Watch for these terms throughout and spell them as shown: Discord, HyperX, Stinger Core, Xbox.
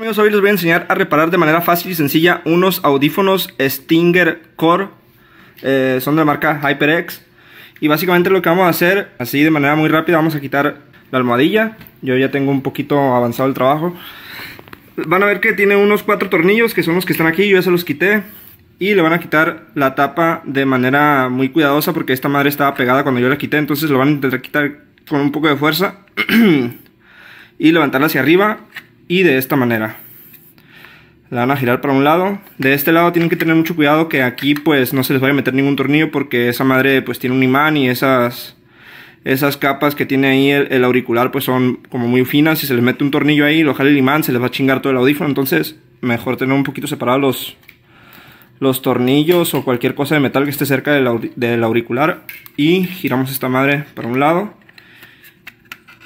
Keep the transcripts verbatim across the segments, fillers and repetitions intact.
Amigos, hoy les voy a enseñar a reparar de manera fácil y sencilla unos audífonos Stinger Core, eh, son de la marca HyperX. Y básicamente lo que vamos a hacer, así de manera muy rápida, vamos a quitar la almohadilla. Yo ya tengo un poquito avanzado el trabajo. Van a ver que tiene unos cuatro tornillos, que son los que están aquí, yo ya se los quité. Y le van a quitar la tapa de manera muy cuidadosa, porque esta madre estaba pegada cuando yo la quité. Entonces lo van a intentar quitar con un poco de fuerza y levantarla hacia arriba. Y de esta manera la van a girar para un lado. De este lado tienen que tener mucho cuidado que aquí pues no se les vaya a meter ningún tornillo, porque esa madre pues tiene un imán y esas esas capas que tiene ahí el, el auricular pues son como muy finas. Si se les mete un tornillo ahí, lo jala el imán, se les va a chingar todo el audífono. Entonces mejor tener un poquito separados los, los tornillos o cualquier cosa de metal que esté cerca del, aur del auricular. Y giramos esta madre para un lado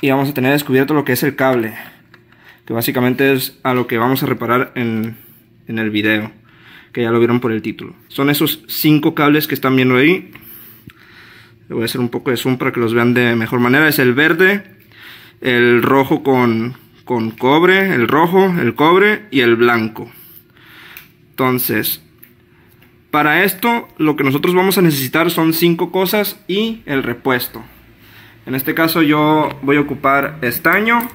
y vamos a tener descubierto lo que es el cable, que básicamente es a lo que vamos a reparar en, en el video, que ya lo vieron por el título. Son esos cinco cables que están viendo ahí. Le voy a hacer un poco de zoom para que los vean de mejor manera. Es el verde, el rojo con, con cobre, el rojo, el cobre y el blanco. Entonces, para esto lo que nosotros vamos a necesitar son cinco cosas y el repuesto. En este caso yo voy a ocupar estaño,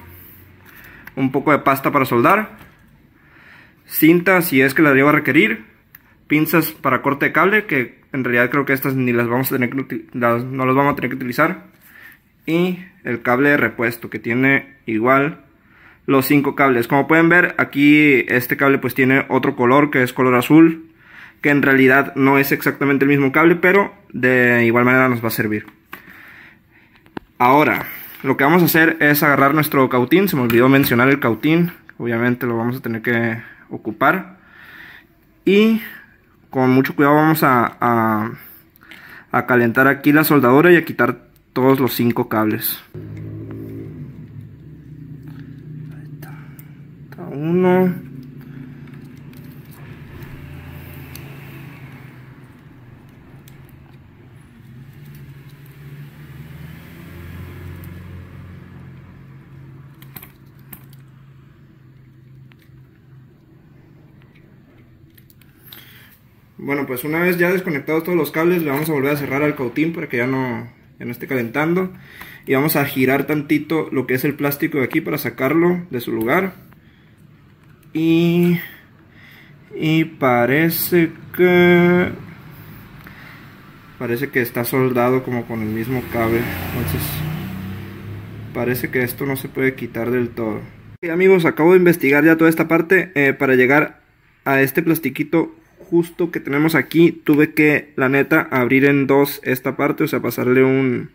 un poco de pasta para soldar, cinta si es que la llevo a requerir, pinzas para corte de cable, que en realidad creo que estas ni las vamos a tener que, las, no las vamos a tener que utilizar, y el cable de repuesto, que tiene igual los cinco cables. Como pueden ver aquí, este cable pues tiene otro color, que es color azul, que en realidad no es exactamente el mismo cable, pero de igual manera nos va a servir. Ahora lo que vamos a hacer es agarrar nuestro cautín. Se me olvidó mencionar el cautín, obviamente lo vamos a tener que ocupar. Y con mucho cuidado vamos a, a, a calentar aquí la soldadora y a quitar todos los cinco cables. Ahí está, está uno. Bueno, pues una vez ya desconectados todos los cables, le vamos a volver a cerrar al cautín para que ya no, ya no esté calentando. Y vamos a girar tantito lo que es el plástico de aquí para sacarlo de su lugar. Y, y parece que parece que está soldado como con el mismo cable. Entonces parece que esto no se puede quitar del todo. Y amigos, acabo de investigar ya toda esta parte eh, para llegar a este plastiquito justo que tenemos aquí. Tuve que, la neta, abrir en dos esta parte, o sea, pasarle un,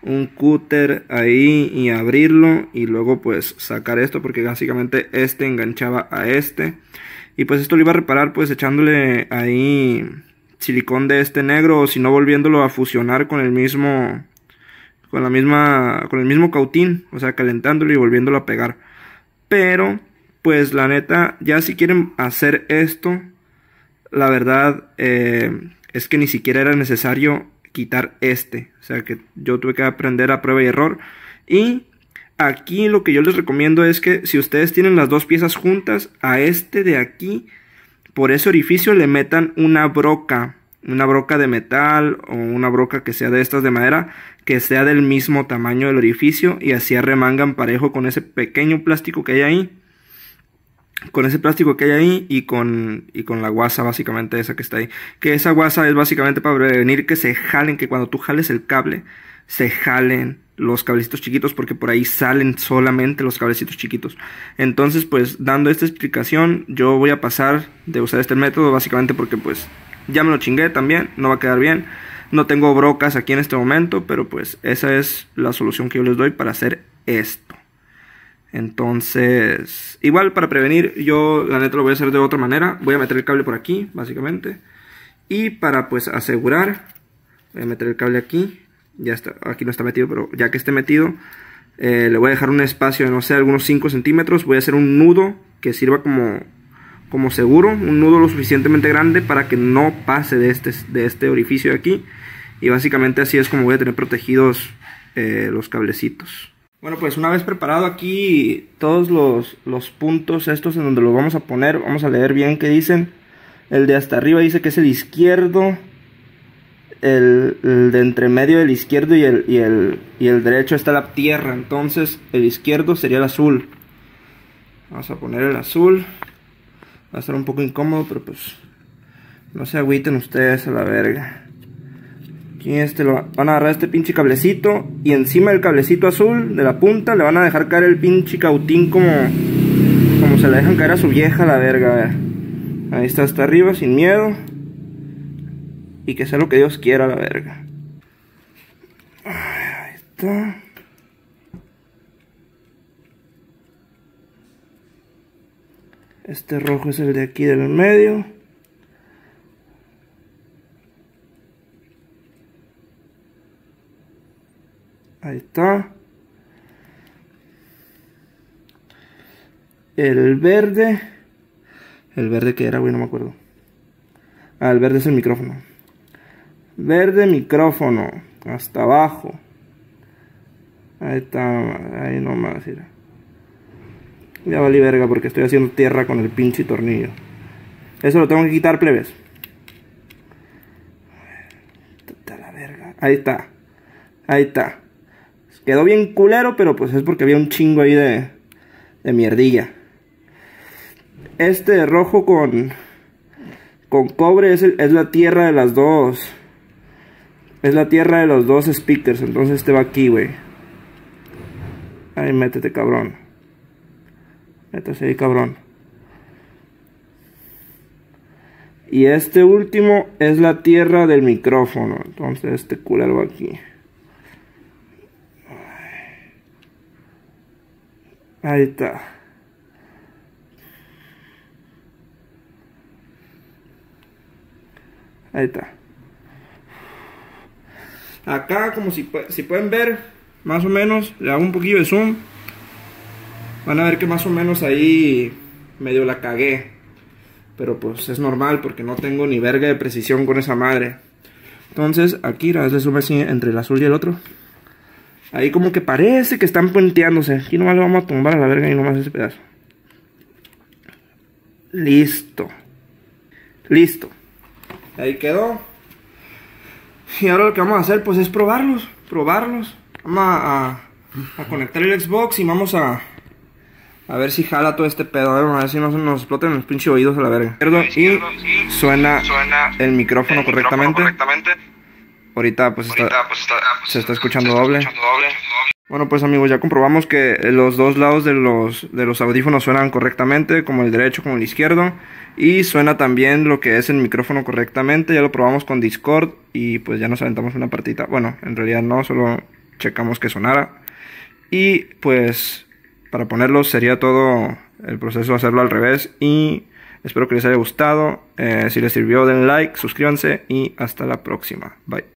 un cúter ahí y abrirlo, y luego pues sacar esto, porque básicamente este enganchaba a este. Y pues esto lo iba a reparar pues echándole ahí silicón de este negro, o si no volviéndolo a fusionar con el mismo con la misma con el mismo cautín, o sea, calentándolo y volviéndolo a pegar. Pero pues la neta, ya si quieren hacer esto, la verdad eh, es que ni siquiera era necesario quitar este. O sea que yo tuve que aprender a prueba y error. Y aquí lo que yo les recomiendo es que si ustedes tienen las dos piezas juntas, a este de aquí, por ese orificio le metan una broca. Una broca de metal o una broca que sea de estas de madera, que sea del mismo tamaño del orificio. Y así arremangan parejo con ese pequeño plástico que hay ahí. Con ese plástico que hay ahí y con, y con la guasa básicamente esa que está ahí. Que esa guasa es básicamente para prevenir que se jalen, que cuando tú jales el cable, se jalen los cablecitos chiquitos, porque por ahí salen solamente los cablecitos chiquitos. Entonces pues dando esta explicación, yo voy a pasar de usar este método básicamente porque pues ya me lo chingué también, no va a quedar bien. No tengo brocas aquí en este momento, pero pues esa es la solución que yo les doy para hacer esto. Entonces, igual para prevenir, yo la neta lo voy a hacer de otra manera. Voy a meter el cable por aquí, básicamente. Y para pues asegurar, voy a meter el cable aquí. Ya está, aquí no está metido, pero ya que esté metido, eh, le voy a dejar un espacio de, no sé, algunos cinco centímetros. Voy a hacer un nudo que sirva como, como seguro. Un nudo lo suficientemente grande para que no pase de este, de este orificio de aquí. Y básicamente así es como voy a tener protegidos eh, los cablecitos. Bueno, pues una vez preparado aquí todos los, los puntos estos en donde los vamos a poner, vamos a leer bien qué dicen. El de hasta arriba dice que es el izquierdo, el, el de entre medio del izquierdo y el, y, el, y el derecho está la tierra. Entonces el izquierdo sería el azul. Vamos a poner el azul. Va a estar un poco incómodo, pero pues no se agüiten ustedes a la verga. Y este lo van a agarrar este pinche cablecito, y encima del cablecito azul de la punta le van a dejar caer el pinche cautín como como se le dejan caer a su vieja, la verga. A ver. Ahí está, hasta arriba, sin miedo. Y que sea lo que Dios quiera, la verga. Ahí está. Este rojo es el de aquí del medio. Ahí está. El verde. El verde que era, güey, no me acuerdo. Ah, el verde es el micrófono. Verde, micrófono. Hasta abajo. Ahí está. Ahí nomás. Ya valí verga porque estoy haciendo tierra con el pinche tornillo. Eso lo tengo que quitar, plebes. La verga. Ahí está. Ahí está. Quedó bien culero, pero pues es porque había un chingo ahí de, de mierdilla. Este de rojo con con cobre es, el, es la tierra de las dos. Es la tierra de los dos speakers. Entonces este va aquí, güey. Ahí métete, cabrón. Métete ahí, cabrón. Y este último es la tierra del micrófono. Entonces este culero va aquí. Ahí está. Ahí está. Acá, como si, si pueden ver, más o menos, le hago un poquillo de zoom. Van a ver que más o menos ahí medio la cagué. Pero pues es normal porque no tengo ni verga de precisión con esa madre. Entonces, aquí, a veces zoom así entre el azul y el otro. Ahí como que parece que están puenteándose. Aquí nomás le vamos a tumbar a la verga y nomás ese pedazo. Listo. Listo. Ahí quedó. Y ahora lo que vamos a hacer pues es probarlos. Probarlos. Vamos a, a, a conectar el Xbox y vamos a... A ver si jala todo este pedo. A ver, a ver si no se nos explotan los pinches oídos a la verga. Y suena, suena el micrófono, el micrófono correctamente. correctamente. Ahorita pues, Ahorita, está, pues, está, pues se está escuchando, se está doble. escuchando doble. Bueno, pues amigos, ya comprobamos que los dos lados de los, de los audífonos suenan correctamente, como el derecho como el izquierdo. Y suena también lo que es el micrófono correctamente. Ya lo probamos con Discord y pues ya nos aventamos una partita. Bueno, en realidad no, solo checamos que sonara. Y pues para ponerlo sería todo el proceso hacerlo al revés. Y espero que les haya gustado. Eh, si les sirvió, den like, suscríbanse y hasta la próxima. Bye.